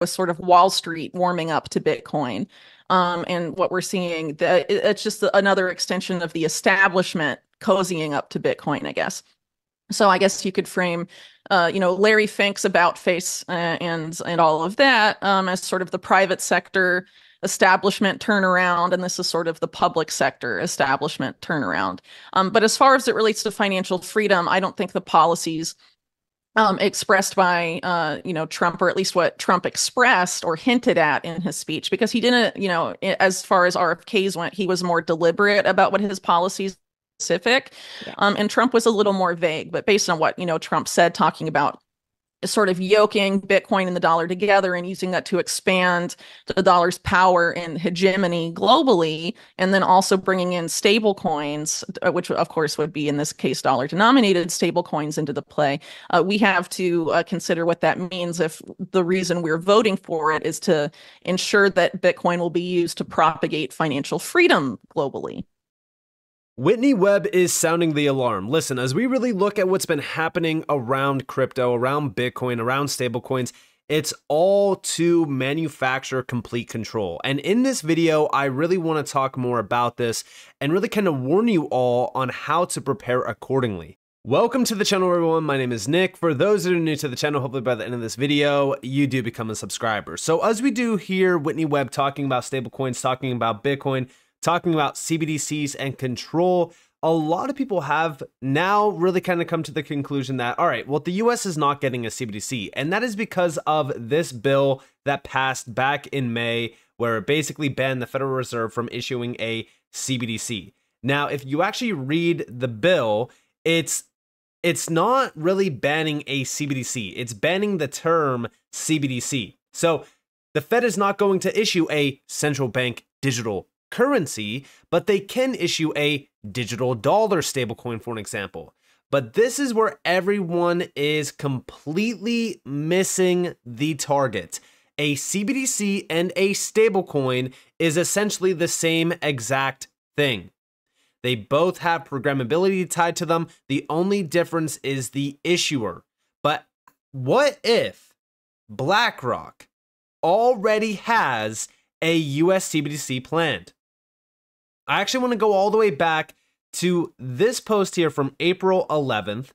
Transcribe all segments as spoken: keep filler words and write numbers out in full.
was sort of Wall Street warming up to Bitcoin. Um, and what we're seeing, the, it, it's just another extension of the establishment cozying up to Bitcoin, I guess. So I guess you could frame, uh, you know, Larry Fink's about face and and all of that um, as sort of the private sector establishment turnaround, and this is sort of the public sector establishment turnaround. Um, but as far as it relates to financial freedom, I don't think the policies um, expressed by, uh, you know, Trump, or at least what Trump expressed or hinted at in his speech, because he didn't, you know, as far as R F Ks went, he was more deliberate about what his policies specific. Yeah. Um, and Trump was a little more vague, but based on what, you know, Trump said, talking about sort of yoking Bitcoin and the dollar together and using that to expand the dollar's power and hegemony globally, and then also bringing in stable coins, which of course would be in this case dollar denominated stable coins, into the play. Uh, we have to uh, consider what that means if the reason we're voting for it is to ensure that Bitcoin will be used to propagate financial freedom globally. Whitney Webb is sounding the alarm. Listen, as we really look at what's been happening around crypto, around Bitcoin, around stablecoins, it's all to manufacture complete control. And in this video, I really want to talk more about this and really kind of warn you all on how to prepare accordingly. Welcome to the channel, everyone. My name is Nick. For those that are new to the channel, hopefully by the end of this video, you do become a subscriber. So as we do here, Whitney Webb talking about stablecoins, talking about Bitcoin, talking about C B D Cs and control, a lot of people have now really kind of come to the conclusion that, all right, well, the U S is not getting a C B D C. And that is because of this bill that passed back in May, where it basically banned the Federal Reserve from issuing a C B D C. Now, if you actually read the bill, it's it's not really banning a C B D C. It's banning the term C B D C. So the Fed is not going to issue a central bank digital currency, but they can issue a digital dollar stablecoin, for an example. But this is where everyone is completely missing the target. A C B D C and a stablecoin is essentially the same exact thing. They both have programmability tied to them. The only difference is the issuer. But what if BlackRock already has a U S C B D C planned? I actually want to go all the way back to this post here from April eleventh,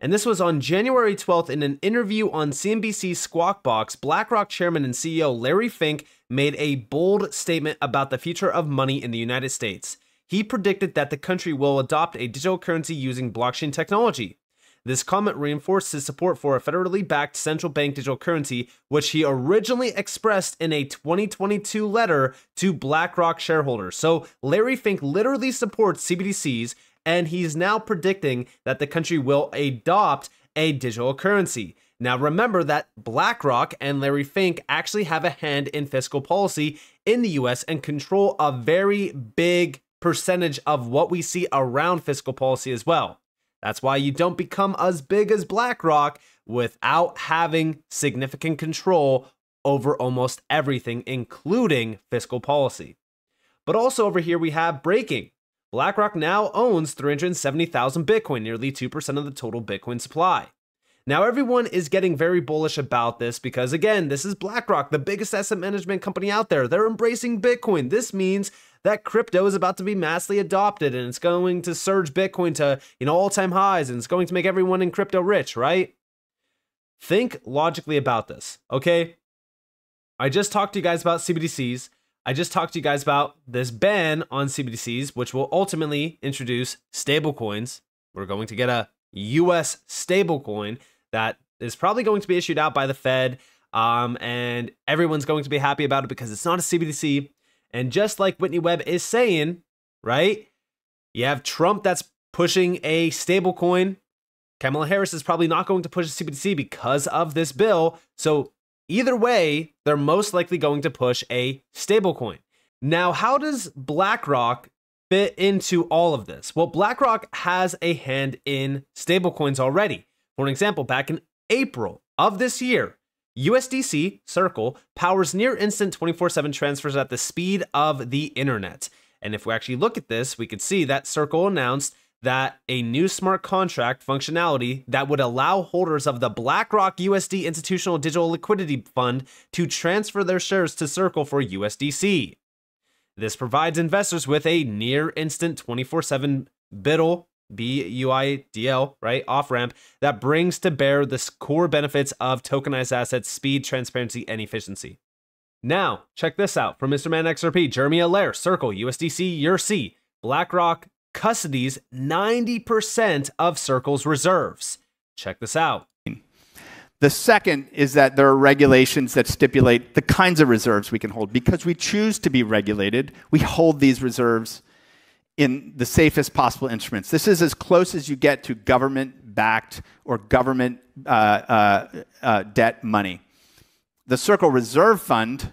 and this was on January twelfth. In an interview on C N B C's Squawk Box, BlackRock chairman and C E O Larry Fink made a bold statement about the future of money in the United States. He predicted that the country will adopt a digital currency using blockchain technology. This comment reinforced his support for a federally backed central bank digital currency, which he originally expressed in a twenty twenty-two letter to BlackRock shareholders. So Larry Fink literally supports C B D Cs, and he's now predicting that the country will adopt a digital currency. Now, remember that BlackRock and Larry Fink actually have a hand in fiscal policy in the U S and control a very big percentage of what we see around fiscal policy as well. That's why you don't become as big as BlackRock without having significant control over almost everything, including fiscal policy. But also over here, we have breaking. BlackRock now owns three hundred seventy thousand Bitcoin, nearly two percent of the total Bitcoin supply. Now, everyone is getting very bullish about this because, again, this is BlackRock, the biggest asset management company out there. They're embracing Bitcoin. This means that crypto is about to be massively adopted, and it's going to surge Bitcoin to, you know, all-time highs, and it's going to make everyone in crypto rich, right? Think logically about this, okay? I just talked to you guys about C B D Cs. I just talked to you guys about this ban on C B D Cs, which will ultimately introduce stablecoins. We're going to get a U S stablecoin that is probably going to be issued out by the Fed, um, and everyone's going to be happy about it because it's not a C B D C. And just like Whitney Webb is saying, right, you have Trump that's pushing a stablecoin. Kamala Harris is probably not going to push a C B D C because of this bill. So either way, they're most likely going to push a stablecoin. Now, how does BlackRock fit into all of this? Well, BlackRock has a hand in stablecoins already. For an example, back in April of this year, U S D C, Circle, powers near-instant twenty-four seven transfers at the speed of the internet. And if we actually look at this, we could see that Circle announced that a new smart contract functionality that would allow holders of the BlackRock U S D Institutional Digital Liquidity Fund to transfer their shares to Circle for U S D C. This provides investors with a near instant twenty-four seven BUIDL, B U I D L, right, off-ramp that brings to bear the core benefits of tokenized assets, speed, transparency, and efficiency. Now, check this out from Mister Man X R P, Jeremy Allaire, Circle, U S D C, Y U R C, BlackRock custodies ninety percent of Circle's reserves. Check this out. The second is that there are regulations that stipulate the kinds of reserves we can hold. Because we choose to be regulated, we hold these reserves in the safest possible instruments. This is as close as you get to government-backed or government uh, uh, uh, debt money. The Circle Reserve Fund,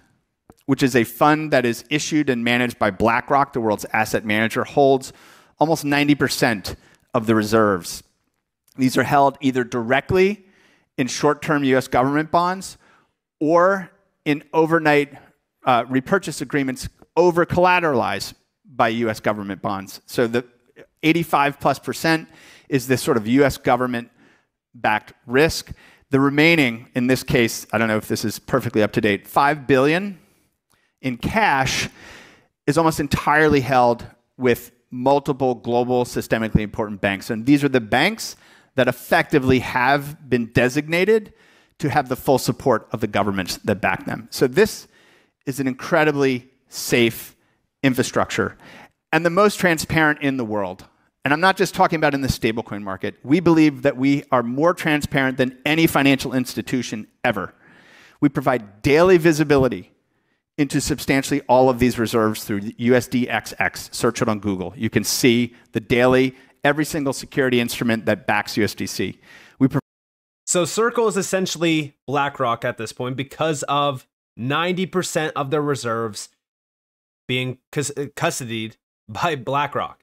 which is a fund that is issued and managed by BlackRock, the world's asset manager, holds almost ninety percent of the reserves. These are held either directly in short-term U S government bonds or in overnight uh, repurchase agreements over-collateralized by U S government bonds. So the eighty-five plus percent is this sort of U S government-backed risk. The remaining, in this case, I don't know if this is perfectly up to date, five billion dollars in cash is almost entirely held with multiple global systemically important banks. And these are the banks that effectively have been designated to have the full support of the governments that back them. So this is an incredibly safe infrastructure and the most transparent in the world. And I'm not just talking about in the stablecoin market. We believe that we are more transparent than any financial institution ever. We provide daily visibility into substantially all of these reserves through U S D X X. Search it on Google. You can see the daily, every single security instrument that backs U S D C. We so Circle is essentially BlackRock at this point because of ninety percent of their reserves being custodied by BlackRock.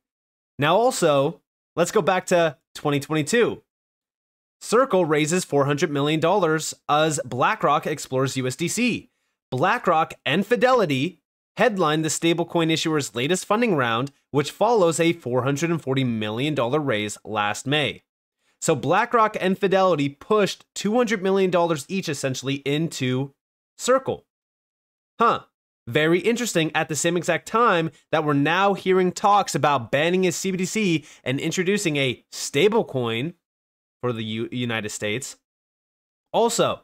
Now also, let's go back to twenty twenty-two. Circle raises four hundred million dollars as BlackRock explores U S D C. BlackRock and Fidelity headlined the stablecoin issuer's latest funding round, which follows a four hundred forty million dollars raise last May. So BlackRock and Fidelity pushed two hundred million dollars each essentially into Circle. Huh. Very interesting at the same exact time that we're now hearing talks about banning a C B D C and introducing a stablecoin for the U United States. Also,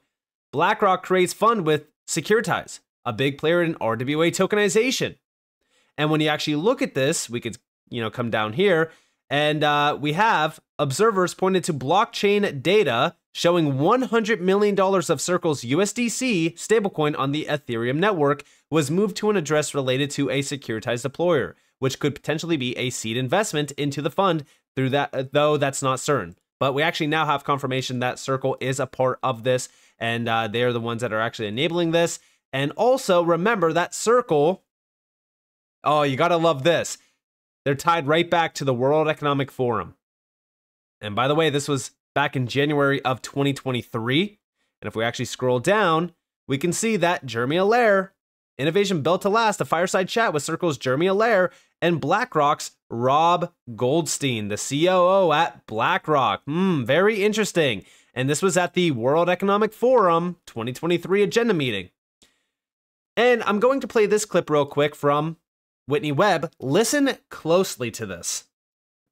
BlackRock creates fund with Securitize, a big player in R W A tokenization. And when you actually look at this, we could, you know, come down here and uh, we have observers pointed to blockchain data showing one hundred million dollars of Circle's U S D C stablecoin on the Ethereum network was moved to an address related to a securitized deployer, which could potentially be a seed investment into the fund, through that, though that's not certain. But we actually now have confirmation that Circle is a part of this, and uh, they are the ones that are actually enabling this. And also remember that Circle, oh, you gotta love this, they're tied right back to the World Economic Forum. And by the way, this was back in January of twenty twenty-three. And if we actually scroll down, we can see that Jeremy Allaire, Innovation Built to Last, a fireside chat with Circle's Jeremy Allaire and BlackRock's Rob Goldstein, the C O O at BlackRock. Hmm, very interesting. And this was at the World Economic Forum twenty twenty-three agenda meeting. And I'm going to play this clip real quick from Whitney Webb. Listen closely to this.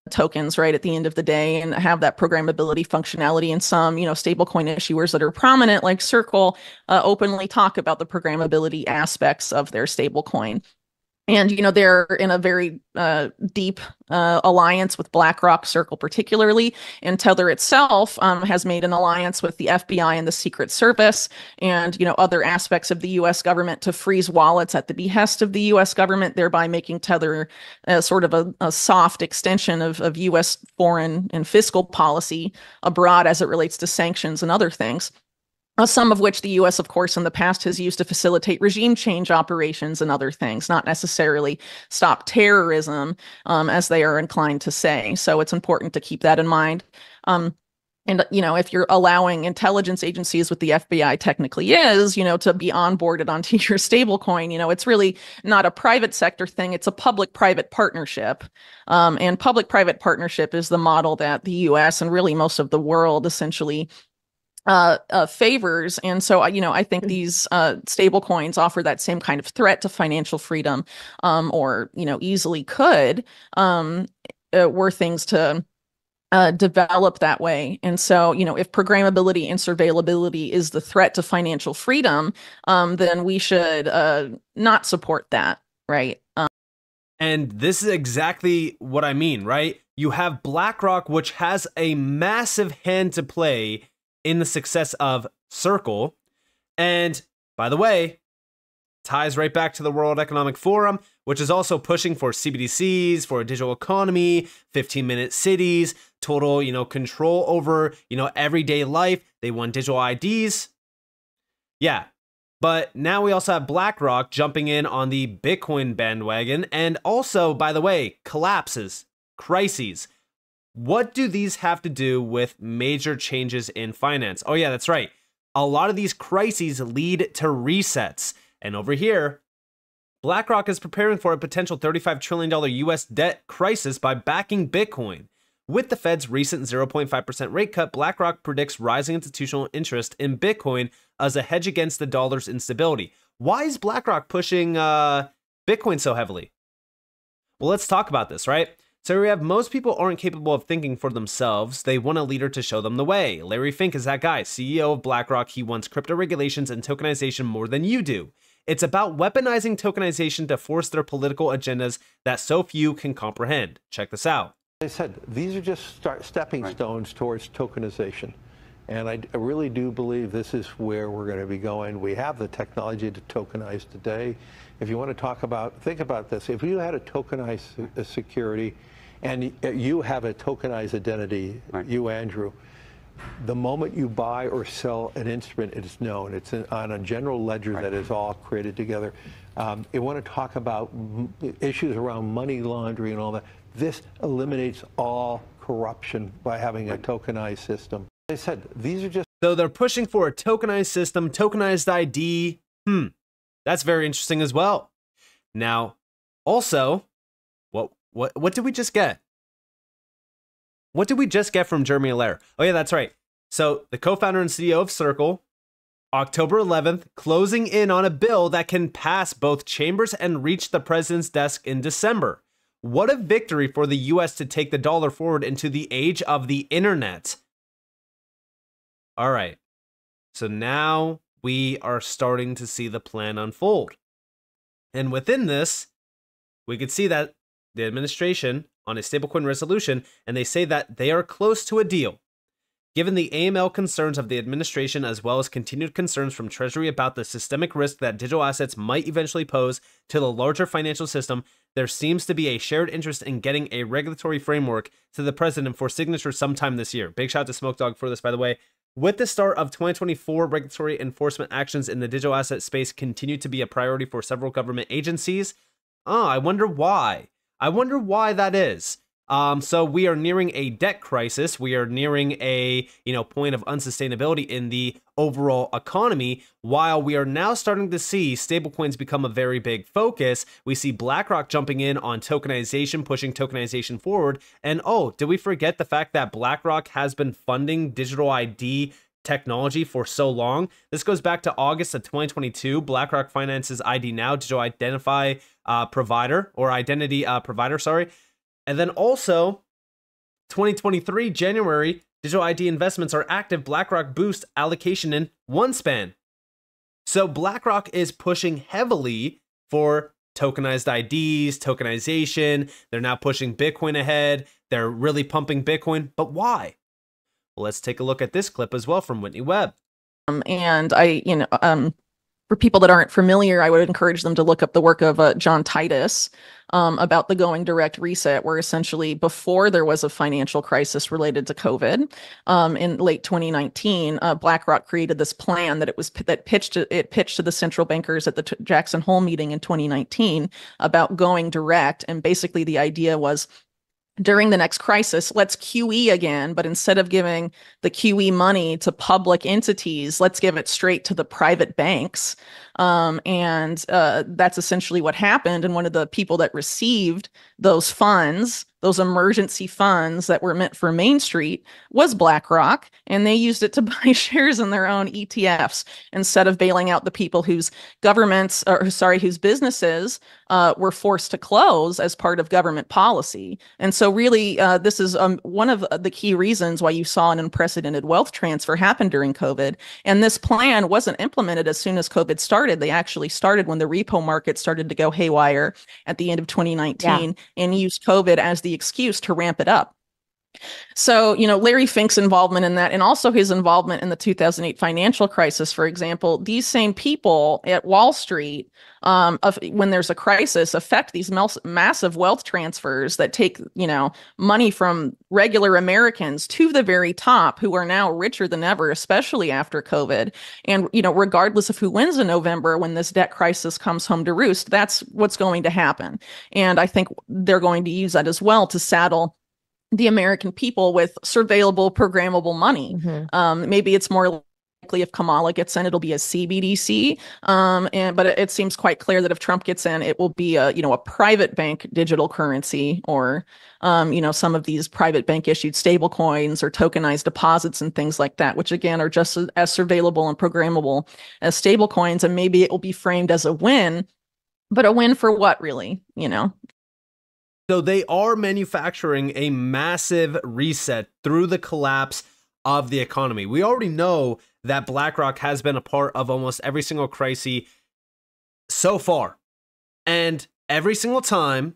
Tokens, right, at the end of the day, and have that programmability functionality. And some, you know, stablecoin issuers that are prominent, like Circle, uh, openly talk about the programmability aspects of their stablecoin. And, you know, they're in a very uh, deep uh, alliance with BlackRock, Circle particularly, and Tether itself um, has made an alliance with the F B I and the Secret Service and, you know, other aspects of the U S government to freeze wallets at the behest of the U S government, thereby making Tether uh, sort of a, a soft extension of, of U S foreign and fiscal policy abroad as it relates to sanctions and other things. Uh, some of which the U S, of course, in the past has used to facilitate regime change operations and other things, not necessarily stop terrorism, um, as they are inclined to say. So it's important to keep that in mind. Um, And, you know, if you're allowing intelligence agencies, with the F B I technically is, you know, to be onboarded onto your stablecoin, you know, it's really not a private sector thing. It's a public-private partnership. Um, and public-private partnership is the model that the U S and really most of the world essentially uh, uh, favors. And so, you know, I think these uh, stablecoins offer that same kind of threat to financial freedom, um, or, you know, easily could, um, uh, were things to... Uh, develop that way. And so, you know, if programmability and surveillability is the threat to financial freedom, um, then we should uh, not support that, right? Um, and this is exactly what I mean, right? You have BlackRock, which has a massive hand to play in the success of Circle. And by the way, ties right back to the World Economic Forum, which is also pushing for C B D Cs, for a digital economy, fifteen minute cities, total, you know, control over, you know, everyday life. They want digital I Ds. Yeah. But now we also have BlackRock jumping in on the Bitcoin bandwagon, and also, by the way, collapses, crises. What do these have to do with major changes in finance? Oh yeah, that's right. A lot of these crises lead to resets. And over here, BlackRock is preparing for a potential thirty-five trillion dollar U S debt crisis by backing Bitcoin. With the Fed's recent zero point five percent rate cut, BlackRock predicts rising institutional interest in Bitcoin as a hedge against the dollar's instability. Why is BlackRock pushing uh, Bitcoin so heavily? Well, let's talk about this, right? So we have most people aren't capable of thinking for themselves. They want a leader to show them the way. Larry Fink is that guy, C E O of BlackRock. He wants crypto regulations and tokenization more than you do. It's about weaponizing tokenization to force their political agendas that so few can comprehend. Check this out. I said, these are just start stepping right. stones towards tokenization. And I, I really do believe this is where we're going to be going. We have the technology to tokenize today. If you want to talk about, think about this. If you had a tokenized a security and you have a tokenized identity, right. you, Andrew, the moment you buy or sell an instrument, it is known. It's an, on a general ledger right. that is all created together. Um, you want to talk about m issues around money laundering and all that. This eliminates all corruption by having a tokenized system. I said, these are just... So they're pushing for a tokenized system, tokenized I D. Hmm. That's very interesting as well. Now, also, what, what, what did we just get? What did we just get from Jeremy Allaire? Oh yeah, that's right. So the co-founder and C E O of Circle, October eleventh, closing in on a bill that can pass both chambers and reach the president's desk in December. What a victory for the U S to take the dollar forward into the age of the internet. All right, so now we are starting to see the plan unfold. And within this, we could see that the administration on a stablecoin resolution, and they say that they are close to a deal. Given the A M L concerns of the administration, as well as continued concerns from Treasury about the systemic risk that digital assets might eventually pose to the larger financial system, there seems to be a shared interest in getting a regulatory framework to the president for signature sometime this year. Big shout out to Smoke Dog for this, by the way. With the start of twenty twenty-four, regulatory enforcement actions in the digital asset space continue to be a priority for several government agencies. Oh, I wonder why. I wonder why that is. Um, so we are nearing a debt crisis. We are nearing a, you know, point of unsustainability in the overall economy. While we are now starting to see stablecoins become a very big focus, we see BlackRock jumping in on tokenization, pushing tokenization forward. And oh, did we forget the fact that BlackRock has been funding digital I D technology for so long? This goes back to August of twenty twenty-two. BlackRock finances I D Now, digital identify uh, provider or identity uh, provider, sorry. And then also twenty twenty-three, January, digital I D investments are active. BlackRock boost allocation in one span. So BlackRock is pushing heavily for tokenized I Ds, tokenization. They're now pushing Bitcoin ahead. They're really pumping Bitcoin, but why? Well, let's take a look at this clip as well from Whitney Webb. Um, and I, you know, um, for people that aren't familiar, I would encourage them to look up the work of uh, John Titus um, about the going direct reset, where essentially before there was a financial crisis related to COVID um, in late twenty nineteen, uh, BlackRock created this plan that it was that pitched it pitched to the central bankers at the T- Jackson Hole meeting in twenty nineteen about going direct, and basically the idea was during the next crisis, let's Q E again, but instead of giving the Q E money to public entities, let's give it straight to the private banks. Um, and uh, that's essentially what happened. And one of the people that received those funds, those emergency funds that were meant for Main Street, was BlackRock, and they used it to buy shares in their own E T Fs instead of bailing out the people whose governments, or sorry, whose businesses uh, were forced to close as part of government policy. And so really, uh, this is um, one of the key reasons why you saw an unprecedented wealth transfer happen during COVID. And this plan wasn't implemented as soon as COVID started. They actually started when the repo market started to go haywire at the end of twenty nineteen, yeah, and used COVID as the excuse to ramp it up. So, you know, Larry Fink's involvement in that, and also his involvement in the two thousand eight financial crisis, for example, these same people at Wall Street, um, of, when there's a crisis, affect these massive wealth transfers that take, you know, money from regular Americans to the very top, who are now richer than ever, especially after COVID. And, you know, regardless of who wins in November, when this debt crisis comes home to roost, that's what's going to happen. And I think they're going to use that as well to saddle the American people with surveillable, programmable money. Mm-hmm. Um, maybe it's more likely if Kamala gets in, it'll be a C B D C. Um, and but it, it seems quite clear that if Trump gets in, it will be a you know a private bank digital currency, or um, you know some of these private bank issued stable coins or tokenized deposits and things like that, which again are just as, as surveillable and programmable as stable coins. And maybe it will be framed as a win, but a win for what, really? You know. So they are manufacturing a massive reset through the collapse of the economy. We already know that BlackRock has been a part of almost every single crisis so far. And every single time,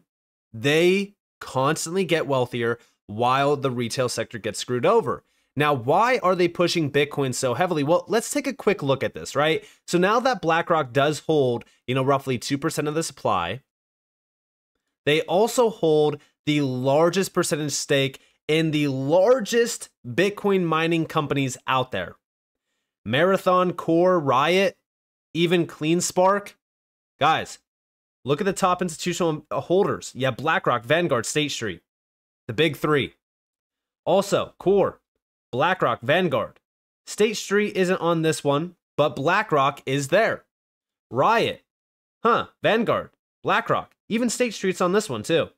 they constantly get wealthier while the retail sector gets screwed over. Now, why are they pushing Bitcoin so heavily? Well, let's take a quick look at this, right? So now that BlackRock does hold, you know, roughly two percent of the supply, they also hold the largest percentage stake in the largest Bitcoin mining companies out there. Marathon, Core, Riot, even CleanSpark. Guys, look at the top institutional holders. Yeah, BlackRock, Vanguard, State Street, the big three. Also, Core, BlackRock, Vanguard. State Street isn't on this one, but BlackRock is there. Riot, huh, Vanguard, BlackRock. Even State Street's on this one too.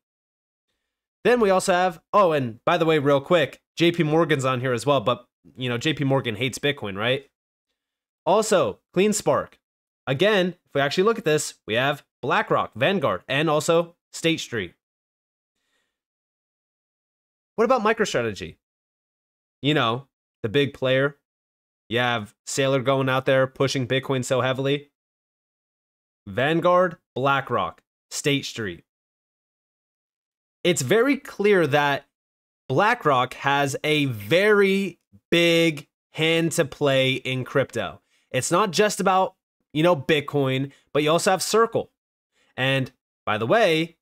Then we also have, oh, and by the way, real quick, J P Morgan's on here as well, but you know, J P Morgan hates Bitcoin, right? Also, CleanSpark. Again, if we actually look at this, we have BlackRock, Vanguard, and also State Street. What about MicroStrategy? You know, the big player. You have Sailor going out there pushing Bitcoin so heavily. Vanguard, BlackRock, State Street. It's very clear that BlackRock has a very big hand to play in crypto. It's not just about, you know, Bitcoin, but you also have Circle. And by the way,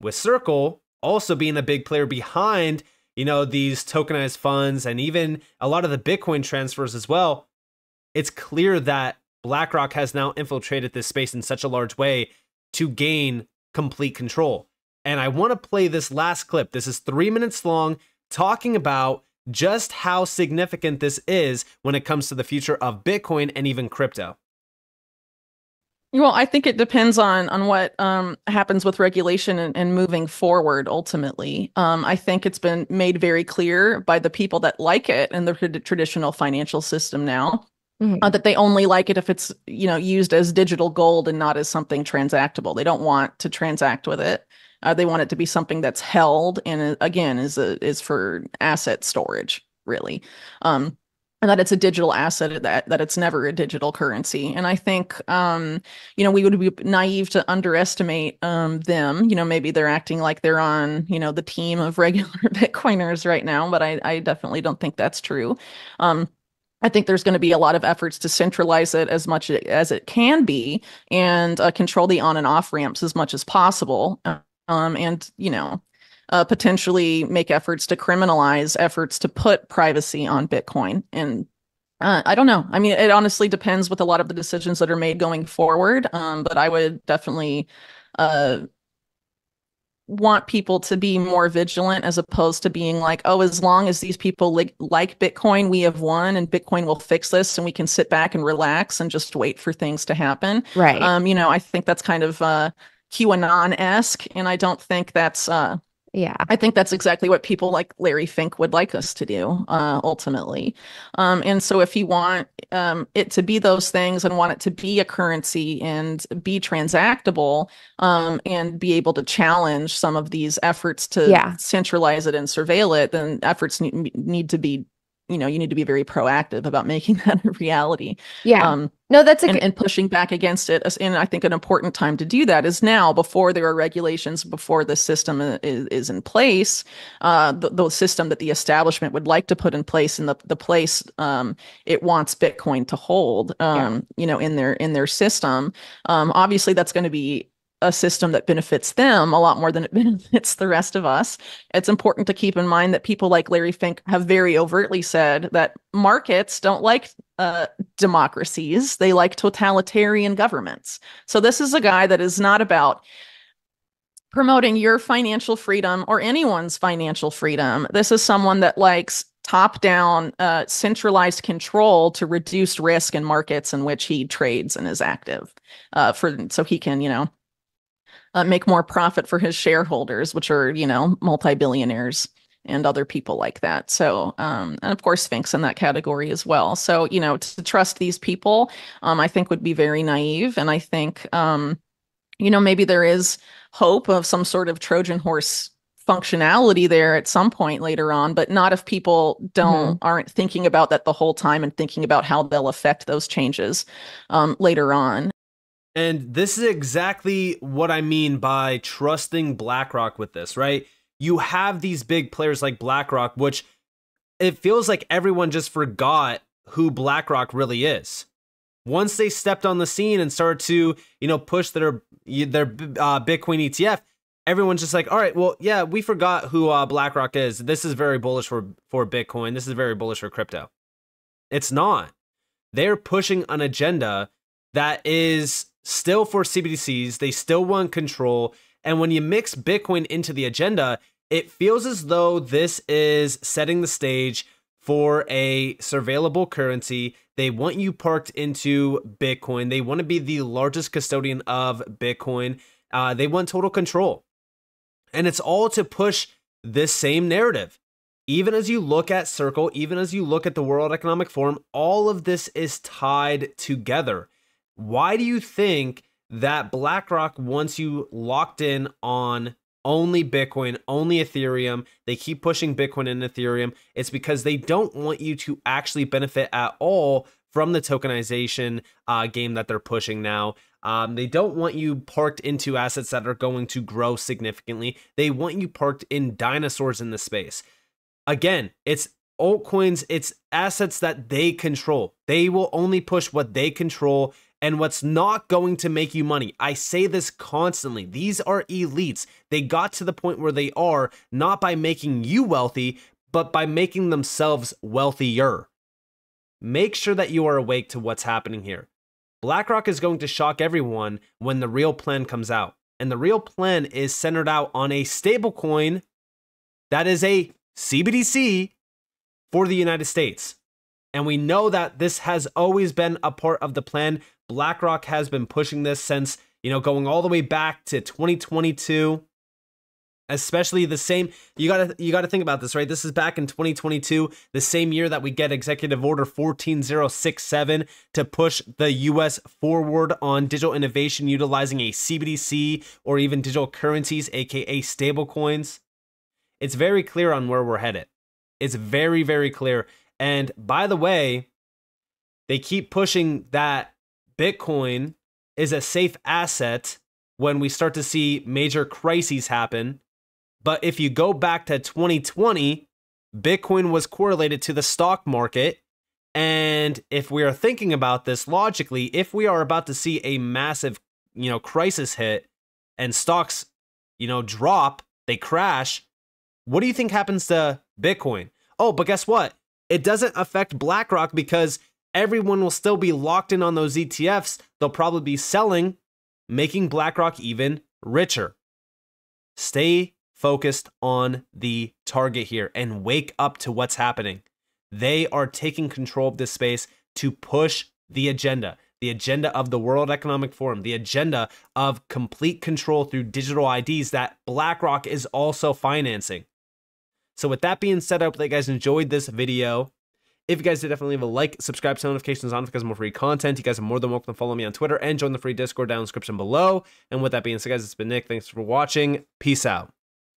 with Circle also being a big player behind, you know, these tokenized funds and even a lot of the Bitcoin transfers as well, it's clear that BlackRock has now infiltrated this space in such a large way to gain complete control. And I want to play this last clip. This is three minutes long, talking about just how significant this is when it comes to the future of Bitcoin and even crypto. Well, I think it depends on on what um, happens with regulation and, and moving forward, ultimately. Um, I think it's been made very clear by the people that like it and the traditional financial system now, Uh, that they only like it if it's, you know, used as digital gold and not as something transactable. They don't want to transact with it. Uh, they want it to be something that's held and, again, is a, is for asset storage, really. Um, and that it's a digital asset, that that it's never a digital currency. And I think, um, you know, we would be naive to underestimate um, them. You know, maybe they're acting like they're on, you know, the team of regular Bitcoiners right now, but I, I definitely don't think that's true. Um I think there's going to be a lot of efforts to centralize it as much as it can be, and uh, control the on and off ramps as much as possible, um, and, you know, uh, potentially make efforts to criminalize efforts to put privacy on Bitcoin. And uh, I don't know. I mean, it honestly depends with a lot of the decisions that are made going forward, um, but I would definitely... Uh, want people to be more vigilant as opposed to being like, oh, as long as these people li- like Bitcoin, we have won and Bitcoin will fix this and we can sit back and relax and just wait for things to happen. Right. Um, you know, I think that's kind of uh, QAnon-esque, and I don't think that's... Uh, Yeah, I think that's exactly what people like Larry Fink would like us to do, uh, ultimately. Um, and so if you want um, it to be those things and want it to be a currency and be transactable um, and be able to challenge some of these efforts to yeah. centralize it and surveil it, then efforts need, need to be, you know, you need to be very proactive about making that a reality. Yeah. Um, No, that's a and, good- and pushing back against it. And I think an important time to do that is now, before there are regulations, before the system is, is in place, uh, the, the system that the establishment would like to put in place, in the the place um, it wants Bitcoin to hold, um, yeah. you know, in their in their system. Um, obviously, that's going to be a system that benefits them a lot more than it benefits the rest of us. It's important to keep in mind that people like Larry Fink have very overtly said that markets don't like uh, democracies. They like totalitarian governments. So this is a guy that is not about promoting your financial freedom or anyone's financial freedom. This is someone that likes top-down uh, centralized control to reduce risk in markets in which he trades and is active uh, for, so he can, you know, Uh, make more profit for his shareholders, which are, you know, multi-billionaires and other people like that. So, um, and of course, Fink's in that category as well. So, you know, to trust these people, um, I think would be very naive. And I think, um, you know, maybe there is hope of some sort of Trojan horse functionality there at some point later on, but not if people don't mm-hmm. aren't thinking about that the whole time and thinking about how they'll affect those changes um, later on. And this is exactly what I mean by trusting BlackRock with this, right? You have these big players like BlackRock, which it feels like everyone just forgot who BlackRock really is. Once they stepped on the scene and started to, you know, push their their uh, Bitcoin E T F, everyone's just like, all right, well, yeah, we forgot who uh, BlackRock is. This is very bullish for, for Bitcoin. This is very bullish for crypto. It's not. They're pushing an agenda that is still for C B D Cs. They still want control. And when you mix Bitcoin into the agenda, it feels as though this is setting the stage for a surveillable currency. They want you parked into Bitcoin. They want to be the largest custodian of Bitcoin. Uh, they want total control. And it's all to push this same narrative. Even as you look at Circle, even as you look at the World Economic Forum, all of this is tied together. Why do you think that BlackRock wants you locked in on only Bitcoin, only Ethereum? They keep pushing Bitcoin and Ethereum. It's because they don't want you to actually benefit at all from the tokenization uh, game that they're pushing now. Um, they don't want you parked into assets that are going to grow significantly. They want you parked in dinosaurs in the space. Again, it's altcoins, it's assets that they control. They will only push what they control and what's not going to make you money. I say this constantly. These are elites. They got to the point where they are not by making you wealthy, but by making themselves wealthier. Make sure that you are awake to what's happening here. BlackRock is going to shock everyone when the real plan comes out. And the real plan is centered out on a stablecoin that is a C B D C for the United States. And we know that this has always been a part of the plan. BlackRock has been pushing this since, you know, going all the way back to twenty twenty-two, especially the same. You got to you got to think about this, right? This is back in twenty twenty-two, the same year that we get Executive Order one four zero six seven to push the U S forward on digital innovation utilizing a C B D C or even digital currencies, aka stablecoins. It's very clear on where we're headed. It's very, very clear. And by the way, they keep pushing that Bitcoin is a safe asset when we start to see major crises happen. But if you go back to twenty twenty, Bitcoin was correlated to the stock market. And if we are thinking about this logically, if we are about to see a massive, you know, crisis hit and stocks, you know, drop, they crash, what do you think happens to Bitcoin? Oh, but guess what? It doesn't affect BlackRock because everyone will still be locked in on those E T Fs. They'll probably be selling, making BlackRock even richer. Stay focused on the target here and wake up to what's happening. They are taking control of this space to push the agenda, the agenda of the World Economic Forum, the agenda of complete control through digital I Ds that BlackRock is also financing. So with that being said, I hope that you guys enjoyed this video. If you guys did, definitely leave a like, subscribe, turn notifications on if you guys have more free content. You guys are more than welcome to follow me on Twitter and join the free Discord down in the description below. And with that being said, guys, it's been Nick. Thanks for watching. Peace out.